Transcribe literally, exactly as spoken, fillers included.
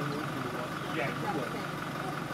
then we'll do the water. Yeah, you would.